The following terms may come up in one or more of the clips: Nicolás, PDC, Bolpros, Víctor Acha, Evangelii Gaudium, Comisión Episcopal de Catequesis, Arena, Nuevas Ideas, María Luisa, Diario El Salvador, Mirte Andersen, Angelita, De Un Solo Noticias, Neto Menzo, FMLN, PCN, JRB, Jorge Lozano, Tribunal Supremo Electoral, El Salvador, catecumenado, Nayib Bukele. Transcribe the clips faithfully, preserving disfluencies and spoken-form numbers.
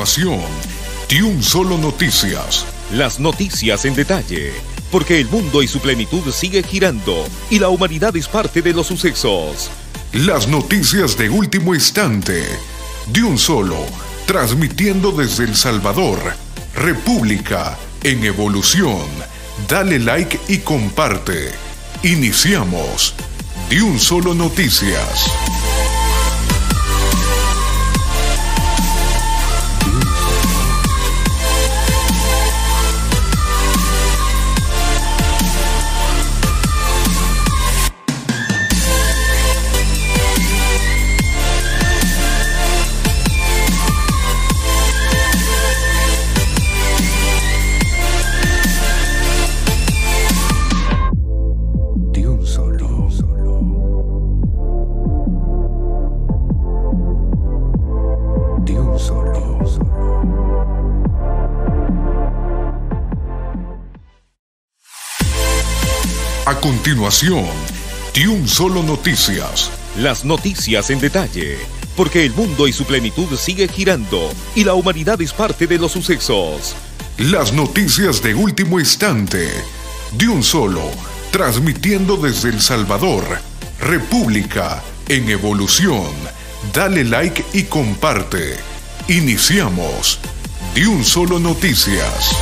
continuación, De Un Solo Noticias. Las noticias en detalle, porque el mundo y su plenitud sigue girando y la humanidad es parte de los sucesos. Las noticias de último instante, De Un Solo, transmitiendo desde El Salvador, República en evolución. Dale like y comparte. Iniciamos De Un Solo Noticias. A continuación, De Un Solo Noticias. Las noticias en detalle, porque el mundo y su plenitud sigue girando y la humanidad es parte de los sucesos. Las noticias de último instante, De Un Solo, transmitiendo desde El Salvador, República en evolución. Dale like y comparte. Iniciamos De Un Solo Noticias.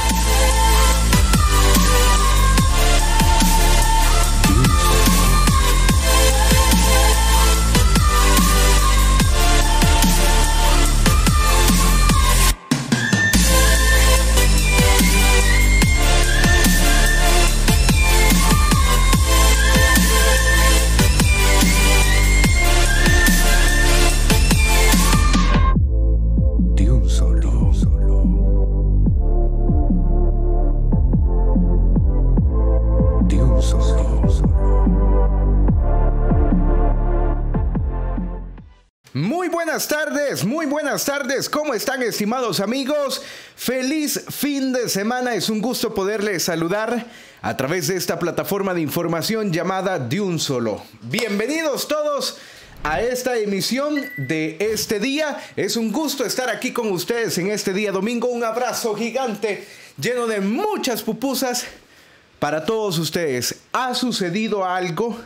Muy buenas tardes, muy buenas tardes, ¿cómo están, estimados amigos? Feliz fin de semana, es un gusto poderles saludar a través de esta plataforma de información llamada De Un Solo. Bienvenidos todos a esta emisión de este día, es un gusto estar aquí con ustedes en este día domingo. Un abrazo gigante, lleno de muchas pupusas para todos ustedes. Ha sucedido algo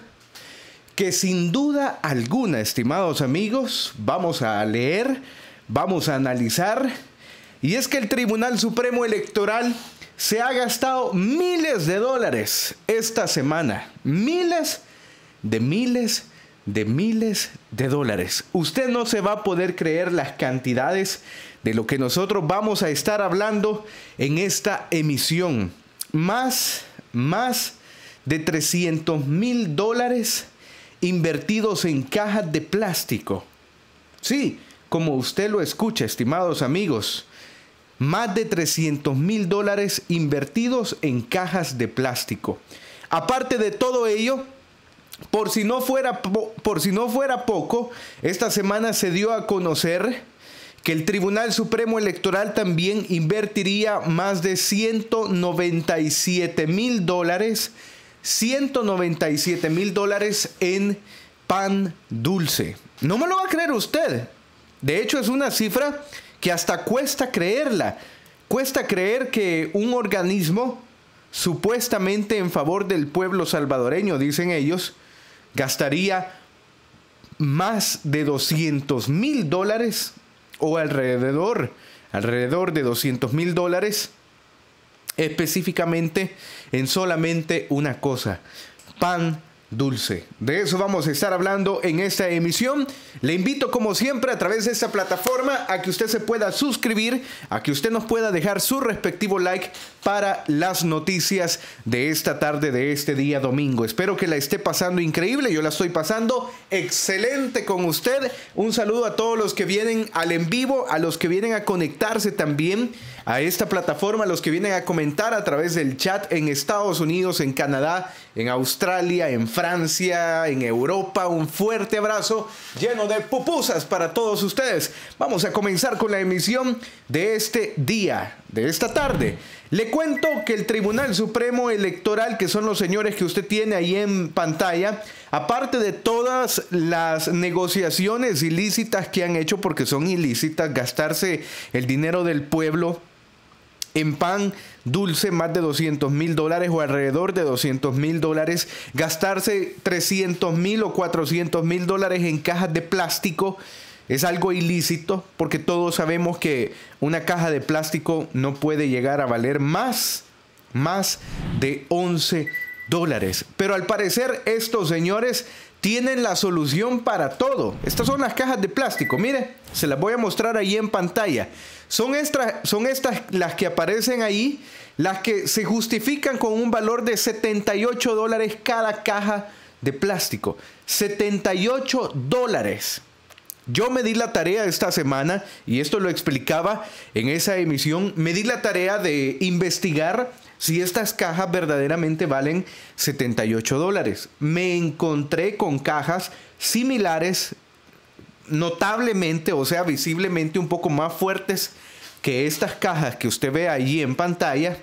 que sin duda alguna, estimados amigos, vamos a leer, vamos a analizar, y es que el Tribunal Supremo Electoral se ha gastado miles de dólares esta semana, miles de miles de miles de dólares. Usted no se va a poder creer las cantidades de lo que nosotros vamos a estar hablando en esta emisión. Más, más de trescientos mil dólares invertidos en cajas de plástico. Sí, como usted lo escucha, estimados amigos, más de trescientos mil dólares invertidos en cajas de plástico. Aparte de todo ello, por si no fuera, por si no fuera poco, esta semana se dio a conocer que el Tribunal Supremo Electoral también invertiría más de ciento noventa y siete mil dólares ciento noventa y siete mil dólares en pan dulce. No me lo va a creer usted. De hecho, es una cifra que hasta cuesta creerla. Cuesta creer que un organismo supuestamente en favor del pueblo salvadoreño, dicen ellos, gastaría más de doscientos mil dólares o alrededor, alrededor de doscientos mil dólares específicamente en solamente una cosa: pan dulce. De eso vamos a estar hablando en esta emisión. Le invito, como siempre, a través de esta plataforma a que usted se pueda suscribir, a que usted nos pueda dejar su respectivo like para las noticias de esta tarde, de este día domingo. Espero que la esté pasando increíble. Yo la estoy pasando excelente con usted. Un saludo a todos los que vienen al en vivo, a los que vienen a conectarse también a esta plataforma, los que vienen a comentar a través del chat en Estados Unidos, en Canadá, en Australia, en Francia, en Europa. Un fuerte abrazo lleno de pupusas para todos ustedes. Vamos a comenzar con la emisión de este día, de esta tarde. Le cuento que el Tribunal Supremo Electoral, que son los señores que usted tiene ahí en pantalla, Aparte de todas las negociaciones ilícitas que han hecho, porque son ilícitas, gastarse el dinero del pueblo en pan dulce, más de doscientos mil dólares o alrededor de doscientos mil dólares, gastarse trescientos mil o cuatrocientos mil dólares en cajas de plástico es algo ilícito, porque todos sabemos que una caja de plástico no puede llegar a valer más, más de once dólares. Pero al parecer estos señores tienen la solución para todo. Estas son las cajas de plástico. Mire, se las voy a mostrar ahí en pantalla. Son, extra, son estas las que aparecen ahí, las que se justifican con un valor de setenta y ocho dólares cada caja de plástico. setenta y ocho dólares. Yo me di la tarea esta semana, y esto lo explicaba en esa emisión, me di la tarea de investigar si estas cajas verdaderamente valen setenta y ocho dólares. Me encontré con cajas similares, notablemente, o sea, visiblemente un poco más fuertes que estas cajas que usted ve allí en pantalla.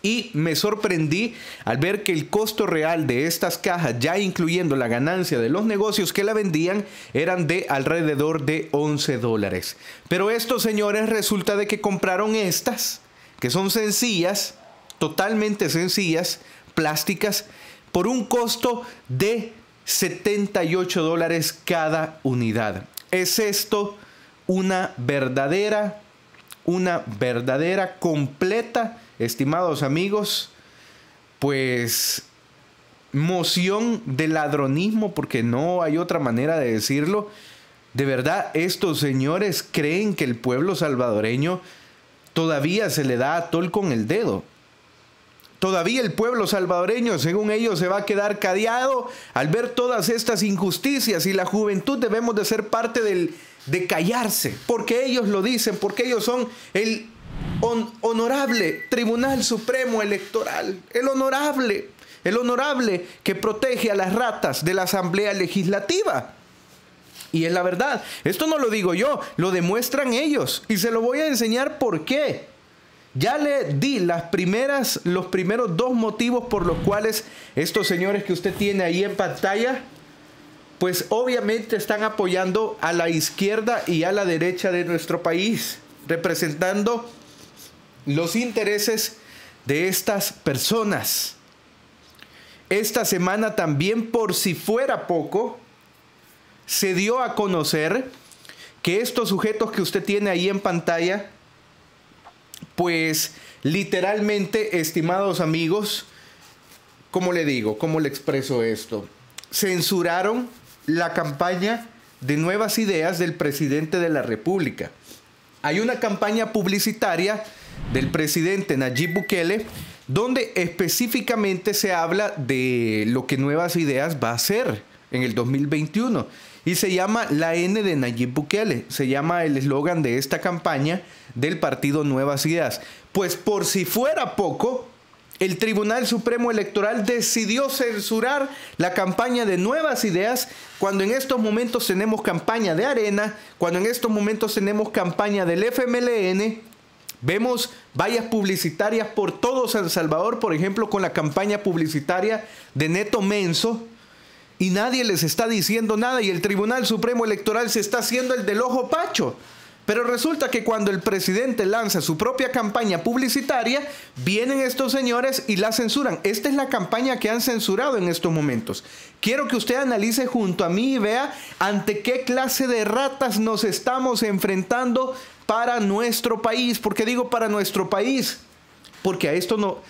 Y me sorprendí al ver que el costo real de estas cajas, ya incluyendo la ganancia de los negocios que la vendían, eran de alrededor de once dólares. Pero estos señores resulta de que compraron estas, que son sencillas, totalmente sencillas, plásticas, por un costo de setenta y ocho dólares cada unidad. ¿Es esto una verdadera, una verdadera completa, estimados amigos, pues moción de ladronismo, porque no hay otra manera de decirlo? De verdad, estos señores creen que el pueblo salvadoreño todavía se le da atol con el dedo. Todavía el pueblo salvadoreño, según ellos, se va a quedar callado al ver todas estas injusticias, y la juventud debemos de ser parte del, de callarse, porque ellos lo dicen, porque ellos son el honorable Tribunal Supremo Electoral, el honorable, el honorable que protege a las ratas de la Asamblea Legislativa. Y es la verdad, esto no lo digo yo, lo demuestran ellos, y se lo voy a enseñar por qué. Ya le di las primeras, los primeros dos motivos por los cuales estos señores que usted tiene ahí en pantalla, pues obviamente están apoyando a la izquierda y a la derecha de nuestro país, representando los intereses de estas personas. Esta semana también, por si fuera poco, se dio a conocer que estos sujetos que usted tiene ahí en pantalla, pues literalmente, estimados amigos, ¿cómo le digo? ¿Cómo le expreso esto? Censuraron la campaña de Nuevas Ideas del presidente de la República. Hay una campaña publicitaria del presidente Nayib Bukele donde específicamente se habla de lo que Nuevas Ideas va a hacer en el dos mil veintiuno. Y se llama la N de Nayib Bukele. Se llama el eslogan de esta campaña del partido Nuevas Ideas. Pues por si fuera poco, el Tribunal Supremo Electoral decidió censurar la campaña de Nuevas Ideas, cuando en estos momentos tenemos campaña de Arena, cuando en estos momentos tenemos campaña del F M L N. Vemos vallas publicitarias por todo San Salvador, por ejemplo, con la campaña publicitaria de Neto Menzo, y nadie les está diciendo nada, y el Tribunal Supremo Electoral se está haciendo el del ojo pacho. Pero resulta que cuando el presidente lanza su propia campaña publicitaria, vienen estos señores y la censuran. Esta es la campaña que han censurado en estos momentos. Quiero que usted analice junto a mí y vea ante qué clase de ratas nos estamos enfrentando para nuestro país. ¿Por qué digo para nuestro país? Porque a esto, no,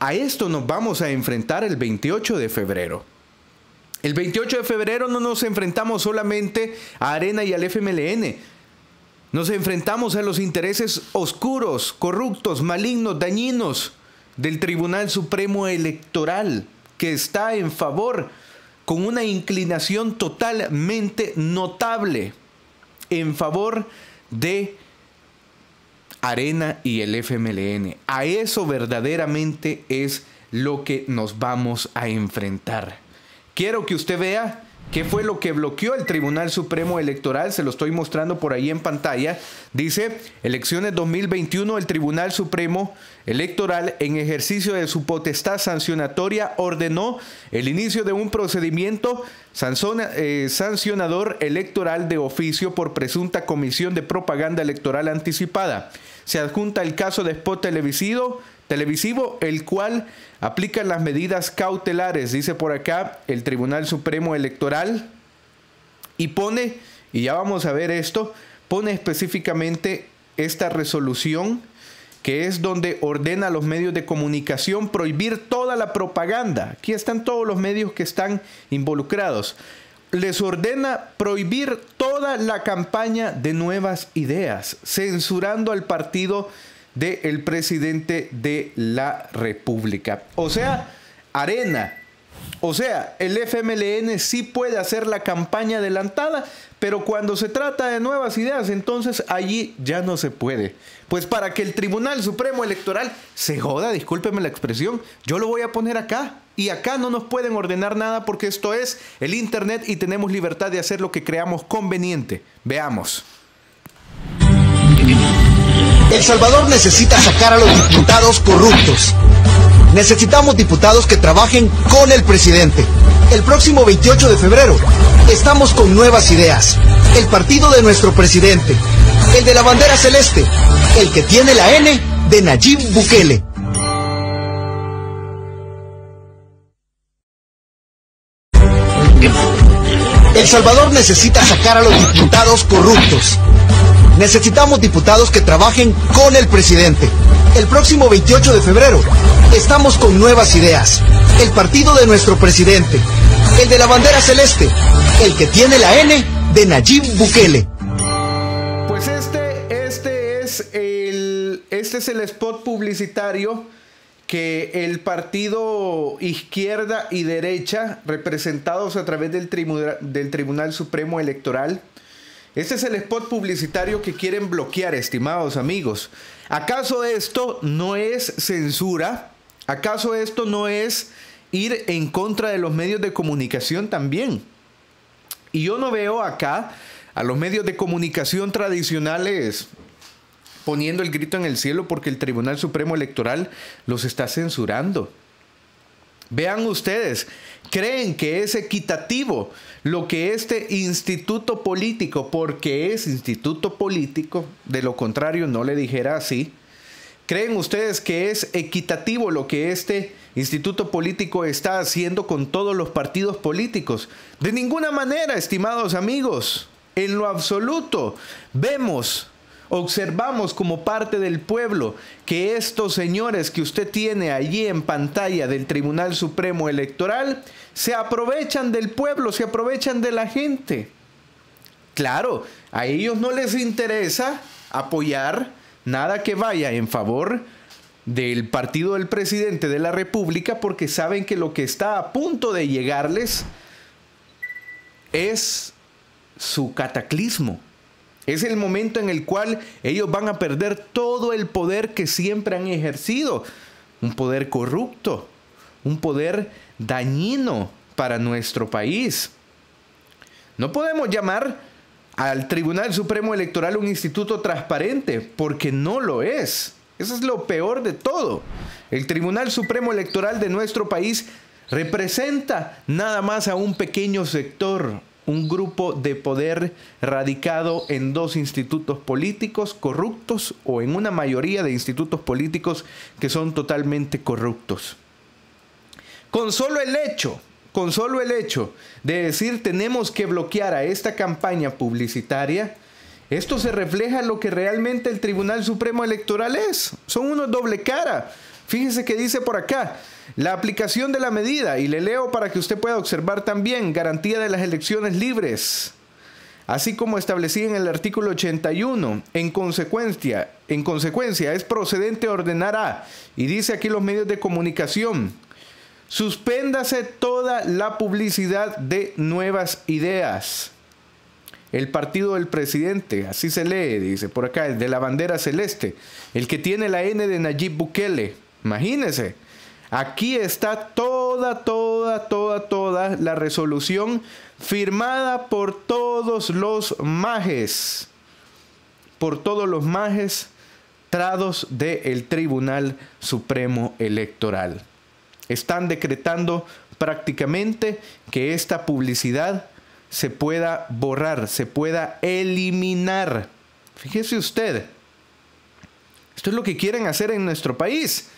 a esto nos vamos a enfrentar el veintiocho de febrero. El veintiocho de febrero no nos enfrentamos solamente a Arena y al F M L N. Nos enfrentamos a los intereses oscuros, corruptos, malignos, dañinos del Tribunal Supremo Electoral, que está en favor, con una inclinación totalmente notable, en favor de Arena y el F M L N. A eso verdaderamente es lo que nos vamos a enfrentar. Quiero que usted vea ¿Qué fue lo que bloqueó el Tribunal Supremo Electoral? Se lo estoy mostrando por ahí en pantalla. Dice, elecciones dos mil veintiuno, el Tribunal Supremo Electoral, en ejercicio de su potestad sancionatoria, ordenó el inicio de un procedimiento sanzona, eh, sancionador electoral de oficio por presunta comisión de propaganda electoral anticipada. Se adjunta el caso de spot televisivo, televisivo, el cual aplica las medidas cautelares, dice por acá el Tribunal Supremo Electoral, y pone, y ya vamos a ver esto, pone específicamente esta resolución, que es donde ordena a los medios de comunicación prohibir toda la propaganda. Aquí están todos los medios que están involucrados. Les ordena prohibir toda la campaña de Nuevas Ideas, censurando al partido del presidente de la República. O sea, Arena. O sea, el F M L N sí puede hacer la campaña adelantada, pero cuando se trata de Nuevas Ideas, entonces allí ya no se puede. Pues para que el Tribunal Supremo Electoral se joda, discúlpeme la expresión, yo lo voy a poner acá. Y acá no nos pueden ordenar nada porque esto es el Internet y tenemos libertad de hacer lo que creamos conveniente. Veamos. El Salvador necesita sacar a los diputados corruptos. Necesitamos diputados que trabajen con el presidente. El próximo veintiocho de febrero estamos con Nuevas Ideas, el partido de nuestro presidente, el de la bandera celeste, el que tiene la N de Nayib Bukele. El Salvador necesita sacar a los diputados corruptos. Necesitamos diputados que trabajen con el presidente. El próximo veintiocho de febrero estamos con Nuevas Ideas, el partido de nuestro presidente, el de la bandera celeste, el que tiene la N de Nayib Bukele. Pues este, este, es, el, este es el spot publicitario que el partido izquierda y derecha, representados a través del, tribuna, del Tribunal Supremo Electoral, este es el spot publicitario que quieren bloquear, estimados amigos. ¿Acaso esto no es censura? ¿Acaso esto no es ir en contra de los medios de comunicación también? Y yo no veo acá a los medios de comunicación tradicionales poniendo el grito en el cielo porque el Tribunal Supremo Electoral los está censurando. Vean ustedes, creen que es equitativo lo que este instituto político, porque es instituto político, de lo contrario no le dijera así, creen ustedes que es equitativo lo que este instituto político está haciendo con todos los partidos políticos. De ninguna manera, estimados amigos, en lo absoluto, vemos, observamos como parte del pueblo que estos señores que usted tiene allí en pantalla del Tribunal Supremo Electoral se aprovechan del pueblo, se aprovechan de la gente. Claro, a ellos no les interesa apoyar nada que vaya en favor del partido del presidente de la República porque saben que lo que está a punto de llegarles es su cataclismo. Es el momento en el cual ellos van a perder todo el poder que siempre han ejercido. Un poder corrupto, un poder dañino para nuestro país. No podemos llamar al Tribunal Supremo Electoral un instituto transparente, porque no lo es. Eso es lo peor de todo. El Tribunal Supremo Electoral de nuestro país representa nada más a un pequeño sector, un grupo de poder radicado en dos institutos políticos corruptos o en una mayoría de institutos políticos que son totalmente corruptos. Con solo el hecho, con solo el hecho de decir tenemos que bloquear a esta campaña publicitaria, esto se refleja en lo que realmente el Tribunal Supremo Electoral es. Son unos doble cara. Fíjese que dice por acá, la aplicación de la medida, y le leo para que usted pueda observar también, garantía de las elecciones libres, así como establecida en el artículo ochenta y uno, en consecuencia, en consecuencia es procedente ordenar a, y dice aquí los medios de comunicación, suspéndase toda la publicidad de Nuevas Ideas. El partido del presidente, así se lee, dice por acá, el de la bandera celeste, el que tiene la N de Nayib Bukele. Imagínense, Aquí está toda, toda, toda, toda la resolución firmada por todos los majes, por todos los majes trados del Tribunal Supremo Electoral. Están decretando prácticamente que esta publicidad se pueda borrar, se pueda eliminar. Fíjese usted, esto es lo que quieren hacer en nuestro país.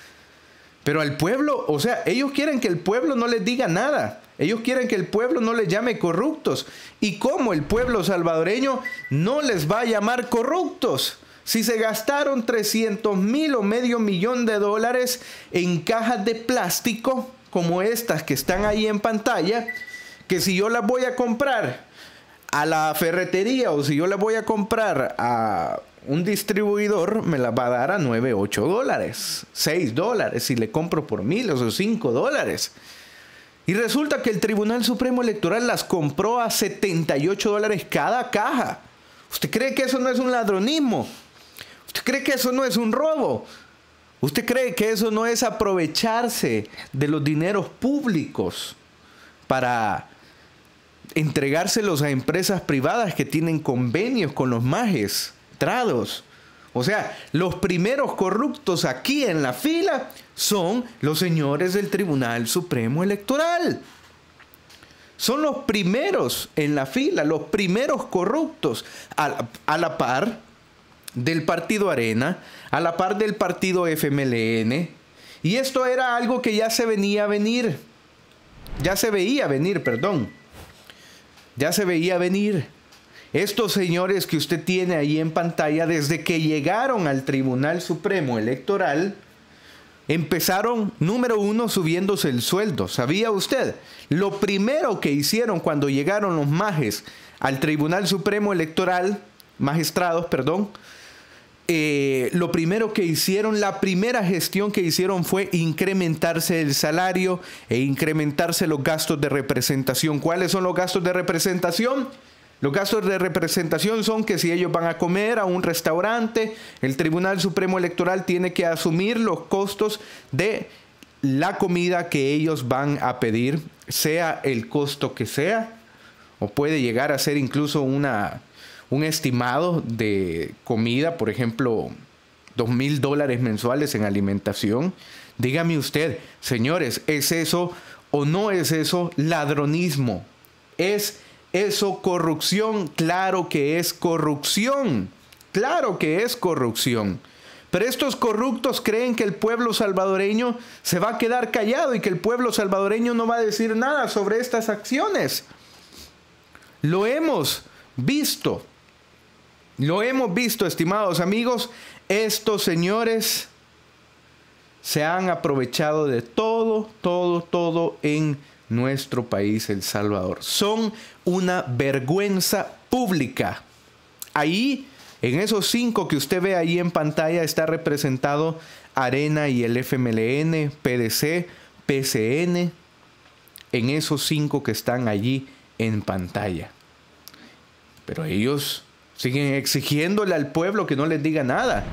Pero al pueblo, o sea, ellos quieren que el pueblo no les diga nada. Ellos quieren que el pueblo no les llame corruptos. ¿Y cómo el pueblo salvadoreño no les va a llamar corruptos? Si se gastaron trescientos mil o medio millón de dólares en cajas de plástico, como estas que están ahí en pantalla, que si yo las voy a comprar a la ferretería o si yo las voy a comprar a un distribuidor, me la va a dar a nueve, ocho dólares, seis dólares, si le compro por mil, o sea, cinco dólares. Y resulta que el Tribunal Supremo Electoral las compró a setenta y ocho dólares cada caja. ¿Usted cree que eso no es un ladronismo? ¿Usted cree que eso no es un robo? ¿Usted cree que eso no es aprovecharse de los dineros públicos para entregárselos a empresas privadas que tienen convenios con los majes? O sea, los primeros corruptos aquí en la fila son los señores del Tribunal Supremo Electoral. Son los primeros en la fila, los primeros corruptos, a la, a la par del partido Arena, a la par del partido F M L N. Y esto era algo que ya se venía a venir. Ya se veía venir, perdón. Ya se veía venir. Estos señores que usted tiene ahí en pantalla, desde que llegaron al Tribunal Supremo Electoral, empezaron, número uno, subiéndose el sueldo. ¿Sabía usted? Lo primero que hicieron cuando llegaron los majes al Tribunal Supremo Electoral, magistrados, perdón, eh, lo primero que hicieron, la primera gestión que hicieron fue incrementarse el salario e incrementarse los gastos de representación. ¿Cuáles son los gastos de representación? Los gastos de representación son que si ellos van a comer a un restaurante, el Tribunal Supremo Electoral tiene que asumir los costos de la comida que ellos van a pedir, sea el costo que sea, o puede llegar a ser incluso una, un estimado de comida, por ejemplo, dos mil dólares mensuales en alimentación. Dígame usted, señores, ¿es eso o no es eso ladronismo? Es eso corrupción, claro que es corrupción, claro que es corrupción. Pero estos corruptos creen que el pueblo salvadoreño se va a quedar callado y que el pueblo salvadoreño no va a decir nada sobre estas acciones. Lo hemos visto, lo hemos visto, estimados amigos, estos señores se han aprovechado de todo, todo, todo en nuestro país, El Salvador. Son una vergüenza pública. Ahí, en esos cinco que usted ve ahí en pantalla, está representado Arena y el F M L N, P D C, P C N, en esos cinco que están allí en pantalla. Pero ellos siguen exigiéndole al pueblo que no les diga nada.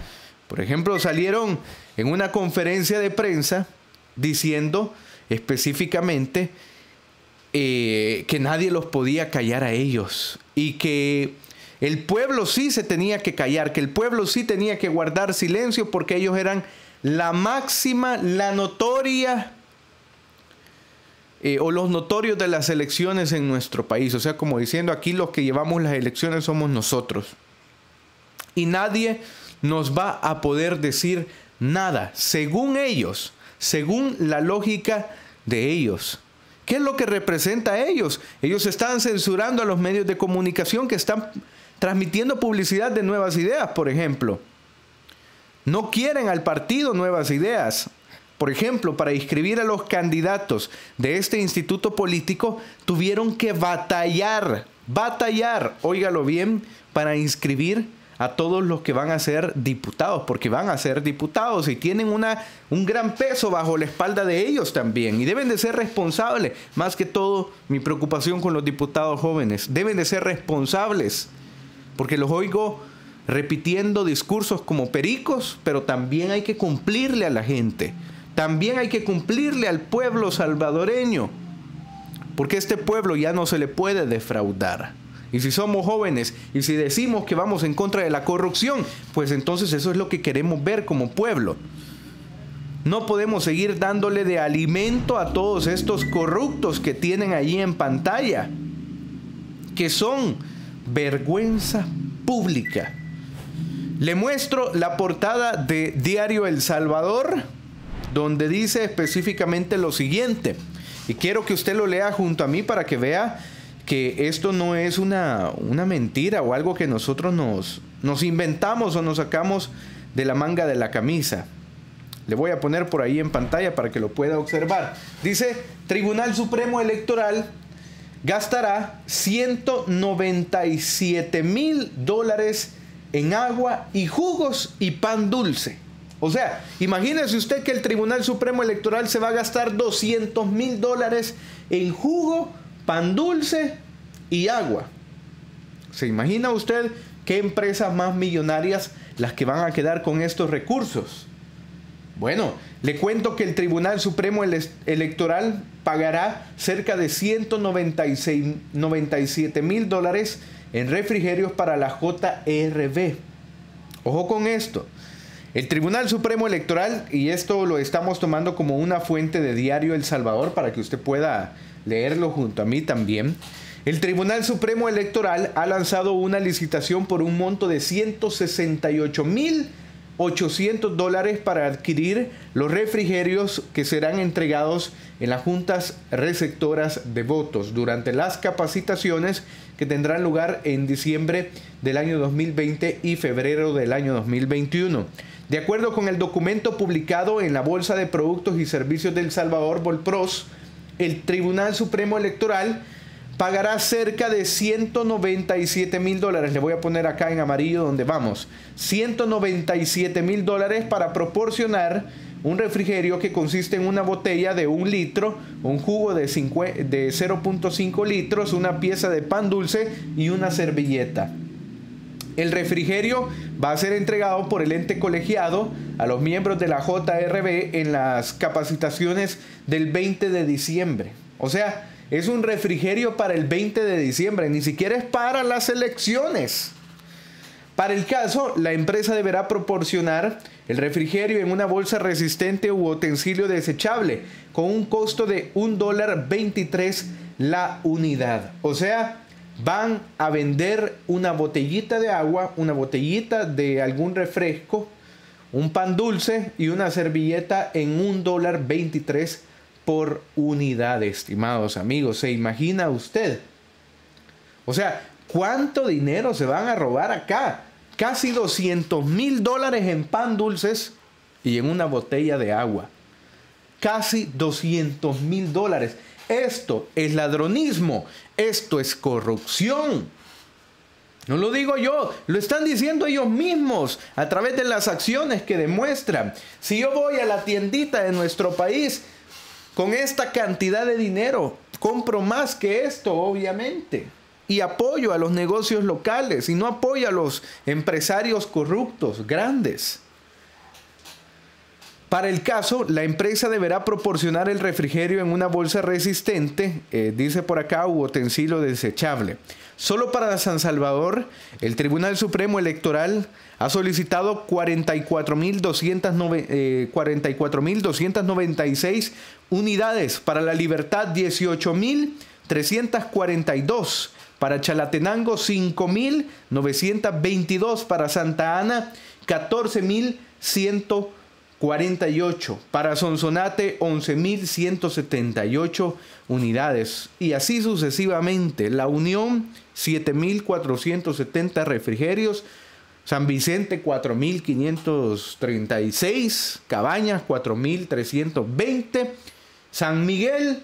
Por ejemplo, salieron en una conferencia de prensa diciendo específicamente eh, que nadie los podía callar a ellos y que el pueblo sí se tenía que callar, que el pueblo sí tenía que guardar silencio porque ellos eran la máxima, la notoria eh, o los notorios de las elecciones en nuestro país. O sea, como diciendo, aquí los que llevamos las elecciones somos nosotros y nadie nos va a poder decir nada, según ellos. Según la lógica de ellos. ¿Qué es lo que representa a ellos? Ellos están censurando a los medios de comunicación que están transmitiendo publicidad de Nuevas Ideas, por ejemplo. No quieren al partido Nuevas Ideas. Por ejemplo, para inscribir a los candidatos de este instituto político, tuvieron que batallar, batallar, óigalo bien, para inscribir a todos los que van a ser diputados, porque van a ser diputados y tienen una, un gran peso bajo la espalda de ellos también. Y deben de ser responsables. Más que todo, mi preocupación con los diputados jóvenes. Deben de ser responsables, porque los oigo repitiendo discursos como pericos, pero también hay que cumplirle a la gente. También hay que cumplirle al pueblo salvadoreño, porque a este pueblo ya no se le puede defraudar. Y si somos jóvenes y si decimos que vamos en contra de la corrupción, pues entonces eso es lo que queremos ver como pueblo. No podemos seguir dándole de alimento a todos estos corruptos que tienen allí en pantalla, que son vergüenza pública. Le muestro la portada de Diario El Salvador, donde dice específicamente lo siguiente. Y quiero que usted lo lea junto a mí para que vea que esto no es una, una mentira o algo que nosotros nos, nos inventamos o nos sacamos de la manga de la camisa. Le voy a poner por ahí en pantalla para que lo pueda observar. Dice: Tribunal Supremo Electoral gastará ciento noventa y siete mil dólares en agua y jugos y pan dulce. O sea, imagínese usted que el Tribunal Supremo Electoral se va a gastar doscientos mil dólares en jugo, pan dulce y agua. ¿Se imagina usted qué empresas más millonarias las que van a quedar con estos recursos? Bueno, le cuento que el Tribunal Supremo Ele- Electoral pagará cerca de ciento noventa y siete mil dólares en refrigerios para la J R B. Ojo con esto. El Tribunal Supremo Electoral, y esto lo estamos tomando como una fuente de Diario El Salvador para que usted pueda leerlo junto a mí también. El Tribunal Supremo Electoral ha lanzado una licitación por un monto de ciento sesenta y ocho mil ochocientos dólares para adquirir los refrigerios que serán entregados en las juntas receptoras de votos durante las capacitaciones que tendrán lugar en diciembre del año dos mil veinte y febrero del año dos mil veintiuno. De acuerdo con el documento publicado en la Bolsa de Productos y Servicios del Salvador, Bolpros, el Tribunal Supremo Electoral pagará cerca de ciento noventa y siete mil dólares. Le voy a poner acá en amarillo donde vamos. ciento noventa y siete mil dólares para proporcionar un refrigerio que consiste en una botella de un litro, un jugo de, de cero punto cinco litros, una pieza de pan dulce y una servilleta. El refrigerio va a ser entregado por el ente colegiado a los miembros de la J R B en las capacitaciones del veinte de diciembre. O sea, es un refrigerio para el veinte de diciembre, ni siquiera es para las elecciones. Para el caso, la empresa deberá proporcionar el refrigerio en una bolsa resistente u utensilio desechable con un costo de un dólar veintitrés la unidad. O sea, van a vender una botellita de agua, una botellita de algún refresco, un pan dulce y una servilleta en un dólar veintitrés por unidad, estimados amigos. ¿Se imagina usted? O sea, ¿cuánto dinero se van a robar acá? Casi doscientos mil dólares en pan dulces y en una botella de agua. Casi doscientos mil dólares. Esto es ladronismo, esto es corrupción. No lo digo yo, lo están diciendo ellos mismos a través de las acciones que demuestran. Si yo voy a la tiendita de nuestro país con esta cantidad de dinero, compro más que esto, obviamente. Y apoyo a los negocios locales y no apoyo a los empresarios corruptos grandes. Para el caso, la empresa deberá proporcionar el refrigerio en una bolsa resistente, eh, dice por acá, u utensilio desechable. Solo para San Salvador, el Tribunal Supremo Electoral ha solicitado cuarenta y cuatro mil doscientos noventa y seis unidades, para La Libertad dieciocho mil trescientos cuarenta y dos, para Chalatenango cinco mil novecientos veintidós, para Santa Ana catorce mil ciento cuarenta y ocho, para Sonsonate once mil ciento setenta y ocho unidades y así sucesivamente. La Unión siete mil cuatrocientos setenta refrigerios, San Vicente cuatro mil quinientos treinta y seis, Cabañas cuatro mil trescientos veinte, San Miguel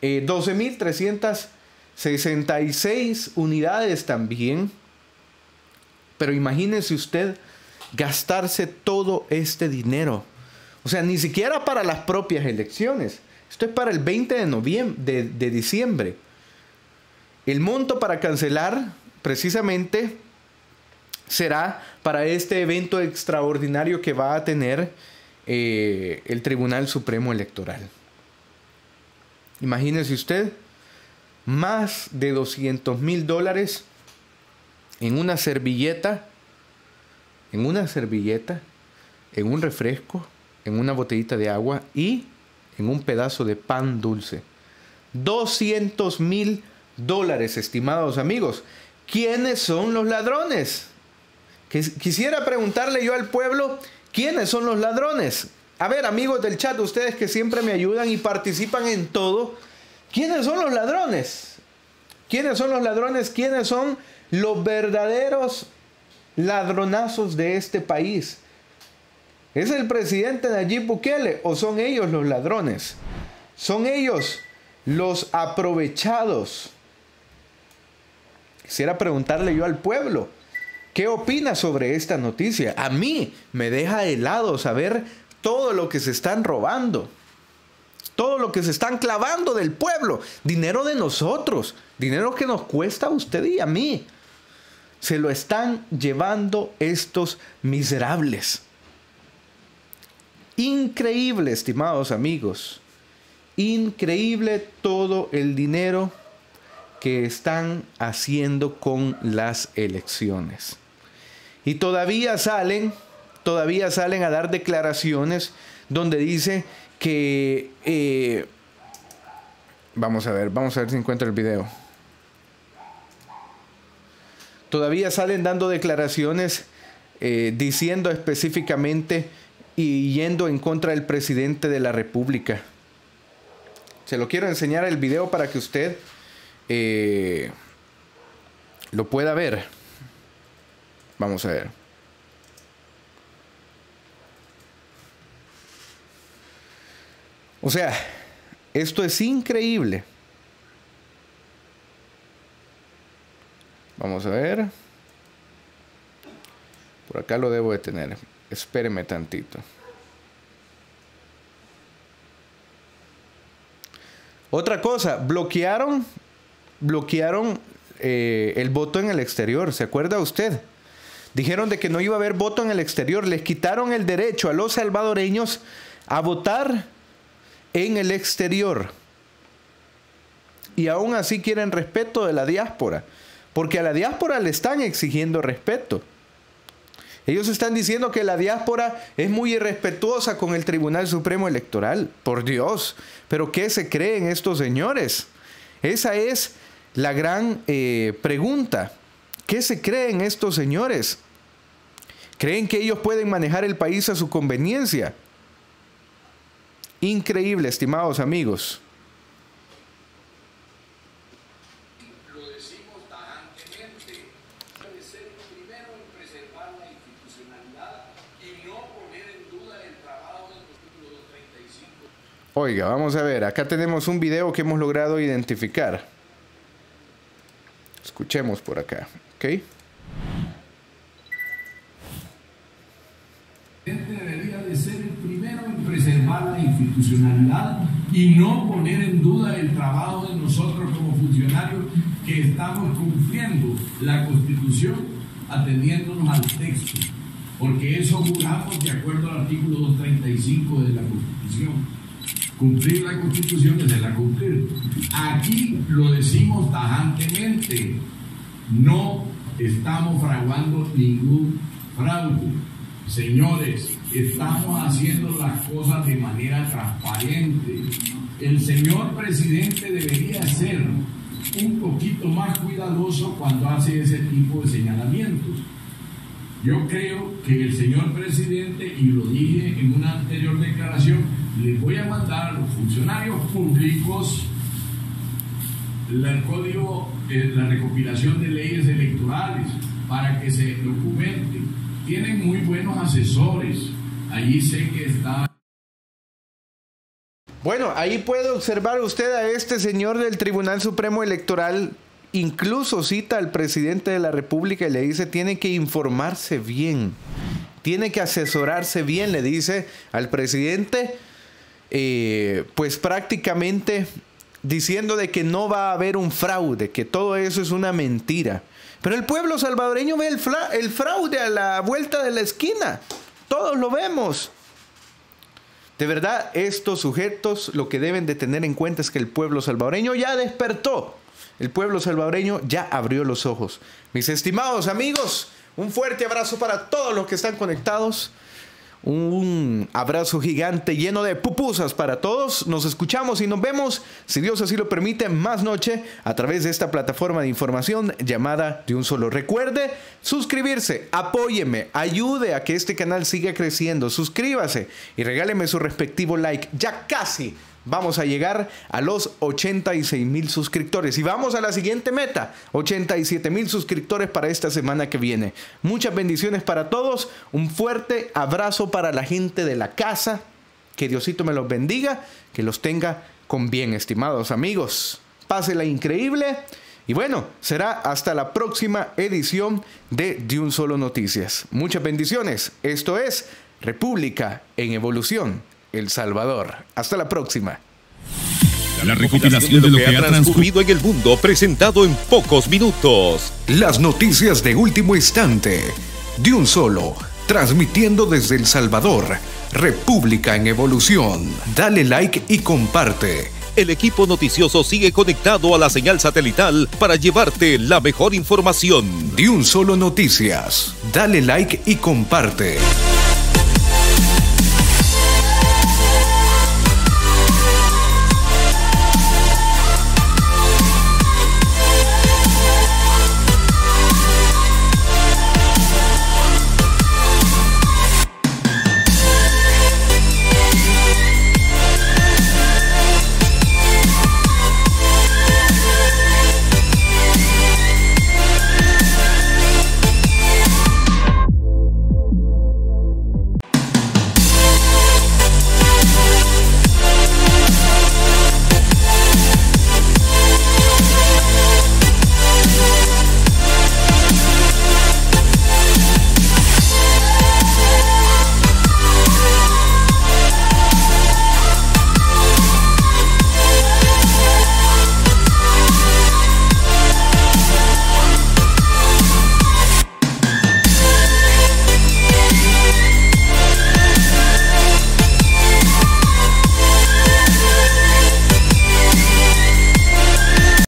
eh, doce mil trescientos sesenta y seis unidades también. Pero imagínese usted gastarse todo este dinero. O sea, ni siquiera para las propias elecciones. Esto es para el veinte de, noviembre, de, de diciembre. El monto para cancelar precisamente será para este evento extraordinario que va a tener eh, el Tribunal Supremo Electoral. Imagínese usted, más de doscientos mil dólares en una servilleta, en una servilleta, en un refresco, en una botellita de agua y en un pedazo de pan dulce. doscientos mil dólares, estimados amigos. ¿Quiénes son los ladrones? Quisiera preguntarle yo al pueblo, ¿quiénes son los ladrones? A ver, amigos del chat, ustedes que siempre me ayudan y participan en todo, ¿quiénes son los ladrones? ¿Quiénes son los ladrones? ¿Quiénes son los verdaderos ladronazos de este país? ¿Es el presidente Nayib Bukele o son ellos los ladrones? Son ellos los aprovechados. Quisiera preguntarle yo al pueblo, ¿qué opina sobre esta noticia? A mí me deja helado saber todo lo que se están robando, todo lo que se están clavando del pueblo, dinero de nosotros, dinero que nos cuesta a usted y a mí. Se lo están llevando estos miserables. Increíble, estimados amigos. Increíble todo el dinero que están haciendo con las elecciones. Y todavía salen, todavía salen a dar declaraciones donde dice que... Eh, vamos a ver, vamos a ver si encuentro el video. Todavía salen dando declaraciones eh, diciendo específicamente... y yendo en contra del presidente de la República. Se lo quiero enseñar el video para que usted eh, lo pueda ver. Vamos a ver. O sea, esto es increíble. Vamos a ver. Por acá lo debo de tener. Espéreme tantito. Otra cosa, bloquearon, bloquearon eh, el voto en el exterior. ¿Se acuerda usted? Dijeron de que no iba a haber voto en el exterior. Les quitaron el derecho a los salvadoreños a votar en el exterior. Y aún así quieren respeto de la diáspora. Porque a la diáspora le están exigiendo respeto. Ellos están diciendo que la diáspora es muy irrespetuosa con el Tribunal Supremo Electoral. Por Dios, ¿pero qué se creen estos señores? Esa es la gran eh, pregunta. ¿Qué se creen estos señores? ¿Creen que ellos pueden manejar el país a su conveniencia? Increíble, estimados amigos. Oiga, vamos a ver, acá tenemos un video que hemos logrado identificar. Escuchemos por acá, ¿ok? El presidente debería de ser el primero en preservar la institucionalidad y no poner en duda el trabajo de nosotros como funcionarios que estamos cumpliendo la Constitución atendiéndonos al texto, porque eso juramos de acuerdo al artículo doscientos treinta y cinco de la Constitución. Cumplir la Constitución es de la cumplir. Aquí lo decimos tajantemente. No estamos fraguando ningún fraude. Señores, estamos haciendo las cosas de manera transparente. El señor presidente debería ser un poquito más cuidadoso cuando hace ese tipo de señalamientos. Yo creo que el señor presidente, y lo dije en una anterior declaración, les voy a mandar a los funcionarios públicos el código, eh, la recopilación de leyes electorales para que se documenten. Tienen muy buenos asesores. Allí sé que está... Bueno, ahí puede observar usted a este señor del Tribunal Supremo Electoral. Incluso cita al presidente de la República y le dice, tiene que informarse bien. Tiene que asesorarse bien, le dice al presidente... Eh, pues prácticamente diciendo de que no va a haber un fraude, que todo eso es una mentira. Pero el pueblo salvadoreño ve el, fra el fraude a la vuelta de la esquina. Todos lo vemos. De verdad, estos sujetos lo que deben de tener en cuenta es que el pueblo salvadoreño ya despertó. El pueblo salvadoreño ya abrió los ojos. Mis estimados amigos, un fuerte abrazo para todos los que están conectados. Un abrazo gigante lleno de pupusas para todos. Nos escuchamos y nos vemos, si Dios así lo permite, más noche a través de esta plataforma de información llamada De Un Solo. Recuerde suscribirse, apóyeme, ayude a que este canal siga creciendo. Suscríbase y regáleme su respectivo like. Ya casi vamos a llegar a los ochenta y seis mil suscriptores. Y vamos a la siguiente meta, ochenta y siete mil suscriptores para esta semana que viene. Muchas bendiciones para todos. Un fuerte abrazo para la gente de la casa. Que Diosito me los bendiga, que los tenga con bien, estimados amigos. Pásela increíble. Y bueno, será hasta la próxima edición de De Un Solo Noticias. Muchas bendiciones. Esto es República en Evolución. El Salvador. Hasta la próxima. La recopilación de lo que ha transcurrido en el mundo, presentado en pocos minutos. Las noticias de último instante. De un solo. Transmitiendo desde El Salvador. República en evolución. Dale like y comparte. El equipo noticioso sigue conectado a la señal satelital para llevarte la mejor información. De un solo noticias. Dale like y comparte.